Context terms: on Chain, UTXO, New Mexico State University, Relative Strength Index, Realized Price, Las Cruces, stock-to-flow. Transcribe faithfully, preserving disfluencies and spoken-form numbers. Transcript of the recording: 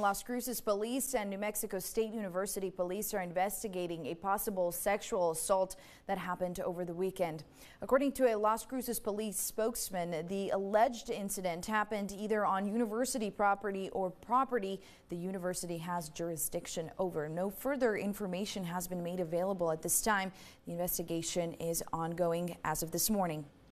Las Cruces police and New Mexico State University police are investigating a possible sexual assault that happened over the weekend. According to a Las Cruces police spokesman, the alleged incident happened either on university property or property the university has jurisdiction over. No further information has been made available at this time. The investigation is ongoing as of this morning.